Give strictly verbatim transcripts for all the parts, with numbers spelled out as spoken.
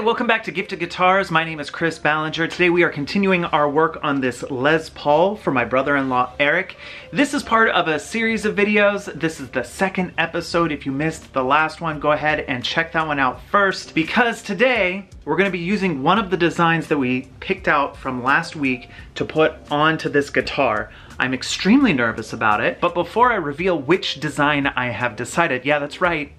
Hi, welcome back to Gifted Guitars. My name is Chris Ballinger. Today we are continuing our work on this Les Paul for my brother-in-law Eric. This is part of a series of videos. This is the second episode. If you missed the last one, go ahead and check that one out first, because today we're going to be using one of the designs that we picked out from last week to put onto this guitar. I'm extremely nervous about it, but before I reveal which design I have decided, yeah, that's right,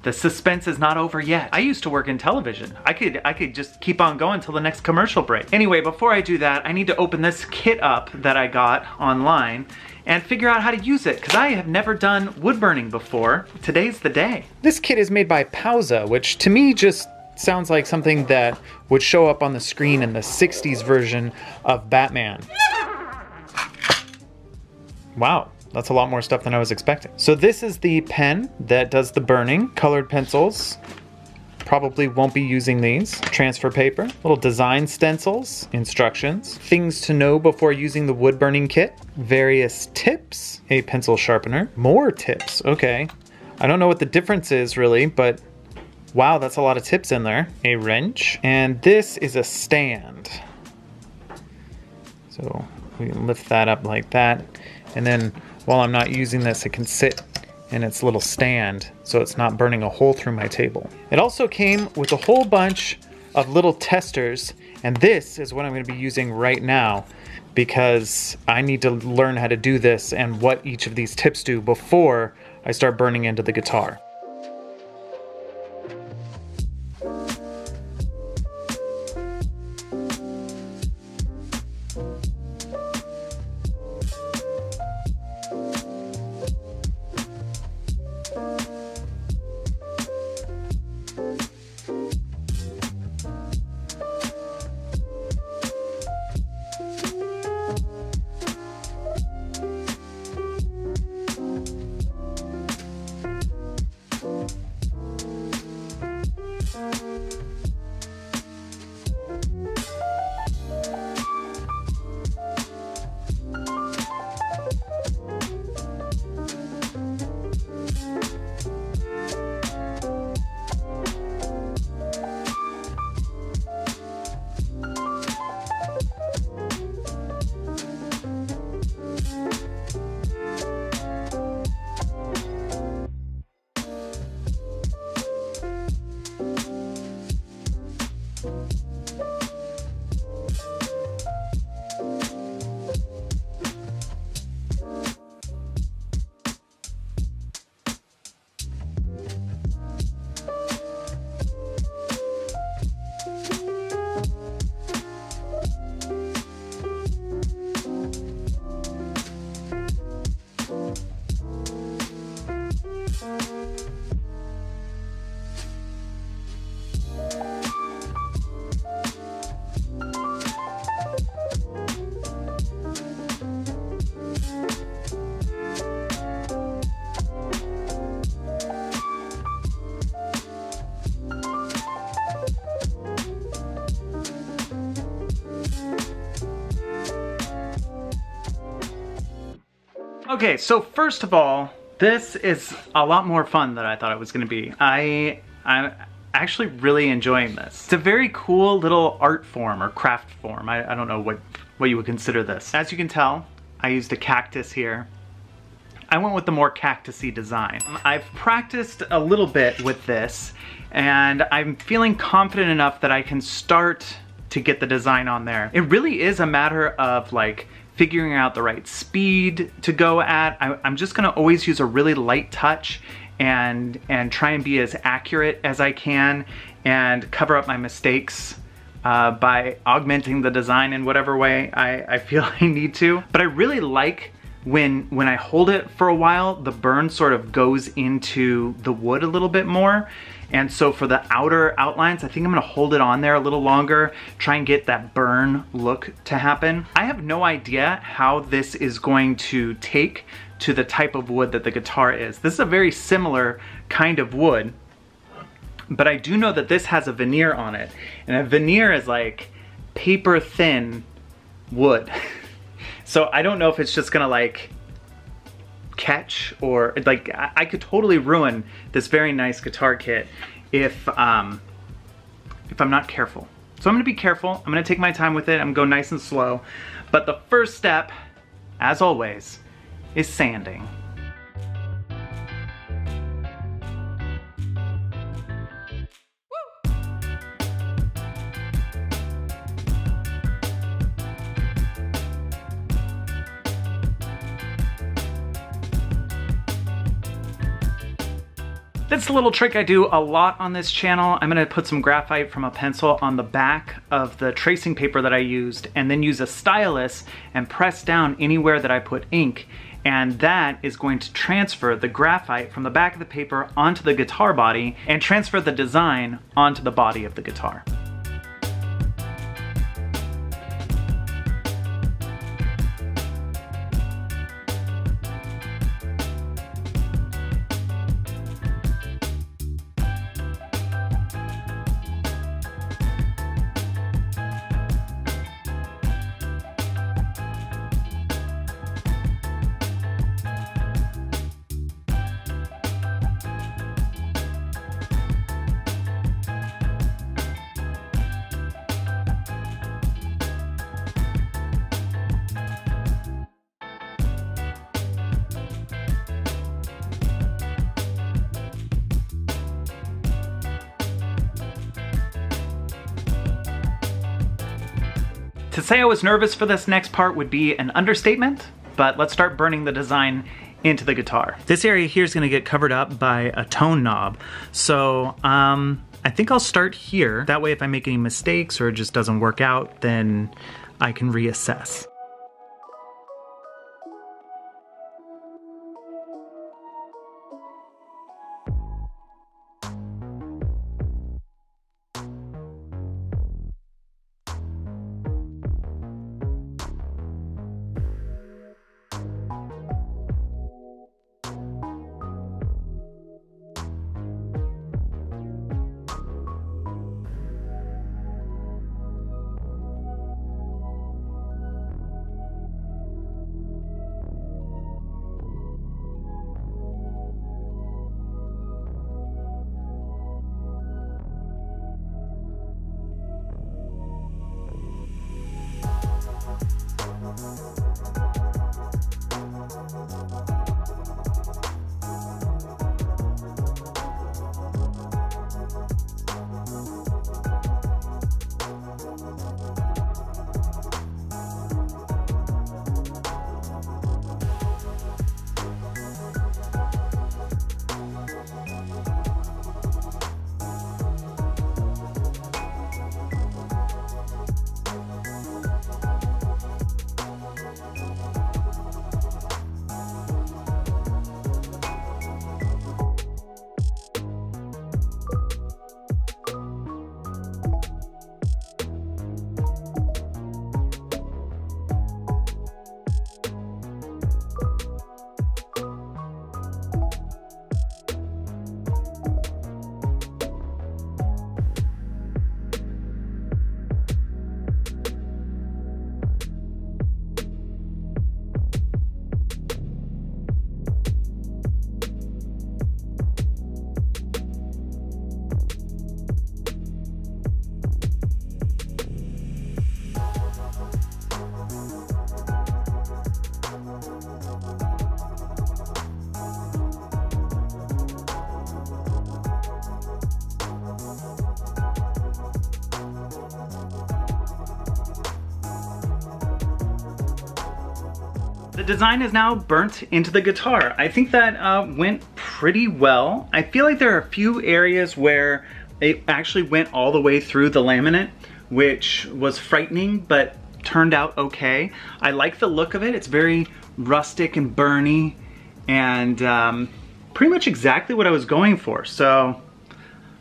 the suspense is not over yet. I used to work in television. I could I could just keep on going till the next commercial break. Anyway, before I do that, I need to open this kit up that I got online and figure out how to use it, because I have never done wood burning before. Today's the day. This kit is made by Pauza, which to me just sounds like something that would show up on the screen in the sixties version of Batman. Wow. That's a lot more stuff than I was expecting. So this is the pen that does the burning. Colored pencils, probably won't be using these. Transfer paper, little design stencils, instructions, things to know before using the wood burning kit, various tips, a pencil sharpener, more tips, okay. I don't know what the difference is really, but wow, that's a lot of tips in there. A wrench, and this is a stand. So we can lift that up like that, and then while I'm not using this, it can sit in its little stand so it's not burning a hole through my table. It also came with a whole bunch of little testers, and this is what I'm going to be using right now because I need to learn how to do this and what each of these tips do before I start burning into the guitar. Okay, so first of all, this is a lot more fun than I thought it was gonna be. I, I'm actually really enjoying this. It's a very cool little art form or craft form. I, I don't know what, what you would consider this. As you can tell, I used a cactus here. I went with the more cactus-y design. I've practiced a little bit with this, and I'm feeling confident enough that I can start to get the design on there. It really is a matter of like, figuring out the right speed to go at. I, I'm just gonna always use a really light touch and, and try and be as accurate as I can and cover up my mistakes uh, by augmenting the design in whatever way I, I feel I need to. But I really like when, when I hold it for a while, the burn sort of goes into the wood a little bit more. And so for the outer outlines, I think I'm gonna hold it on there a little longer, try and get that burn look to happen. I have no idea how this is going to take to the type of wood that the guitar is. This is a very similar kind of wood, but I do know that this has a veneer on it. And a veneer is like paper thin wood. So I don't know if it's just gonna like catch, or like I could totally ruin this very nice guitar kit if um if I'm not careful. So I'm gonna be careful, I'm gonna take my time with it, I'm gonna go nice and slow. But the first step, as always, is sanding. That's a little trick I do a lot on this channel. I'm gonna put some graphite from a pencil on the back of the tracing paper that I used and then use a stylus and press down anywhere that I put ink. And that is going to transfer the graphite from the back of the paper onto the guitar body and transfer the design onto the body of the guitar. To say I was nervous for this next part would be an understatement, but let's start burning the design into the guitar. This area here is gonna get covered up by a tone knob, so um, I think I'll start here. That way if I make any mistakes or it just doesn't work out, then I can reassess. The design is now burnt into the guitar. I think that uh, went pretty well. I feel like there are a few areas where it actually went all the way through the laminate, which was frightening, but turned out okay. I like the look of it. It's very rustic and burny and um, pretty much exactly what I was going for. So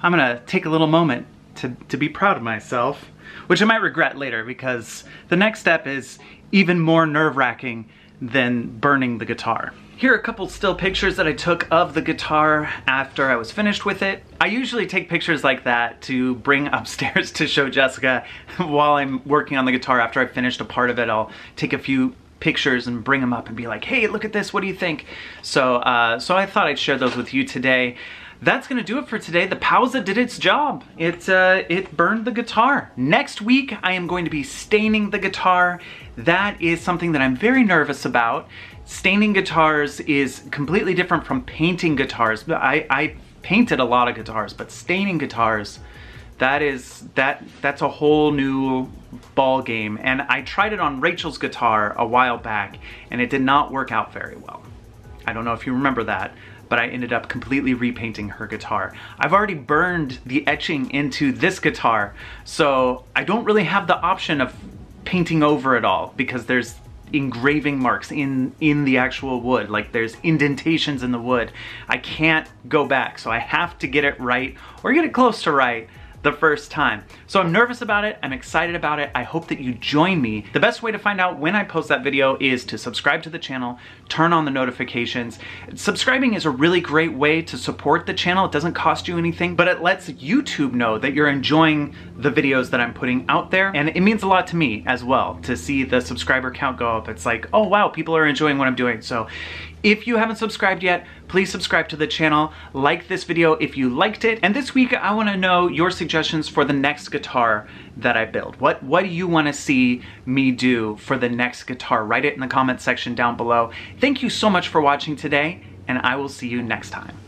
I'm gonna take a little moment to, to be proud of myself, which I might regret later because the next step is even more nerve-wracking than burning the guitar. Here are a couple still pictures that I took of the guitar after I was finished with it. I usually take pictures like that to bring upstairs to show Jessica while I'm working on the guitar. After I've finished a part of it, I'll take a few pictures and bring them up and be like, hey, look at this, what do you think? So, uh, so I thought I'd share those with you today. that's gonna do it for today. The Pauza did its job. It, uh, it burned the guitar. Next week, I am going to be staining the guitar. That is something that I'm very nervous about. Staining guitars is completely different from painting guitars. I, I painted a lot of guitars, but staining guitars, that is, that, that's a whole new ball game. And I tried it on Rachel's guitar a while back, and it did not work out very well. I don't know if you remember that, but I ended up completely repainting her guitar. I've already burned the etching into this guitar, so I don't really have the option of painting over it all because there's engraving marks in, in the actual wood, like there's indentations in the wood. I can't go back, so I have to get it right or get it close to right the first time. So I'm nervous about it, I'm excited about it, I hope that you join me. The best way to find out when I post that video is to subscribe to the channel, turn on the notifications. Subscribing is a really great way to support the channel, it doesn't cost you anything, but it lets YouTube know that you're enjoying the videos that I'm putting out there, and it means a lot to me as well to see the subscriber count go up. It's like, oh wow, people are enjoying what I'm doing. So if you haven't subscribed yet, please subscribe to the channel, like this video if you liked it, and this week I want to know your suggestions for the next guitar that I build. What, what do you want to see me do for the next guitar? Write it in the comment section down below. Thank you so much for watching today, and I will see you next time.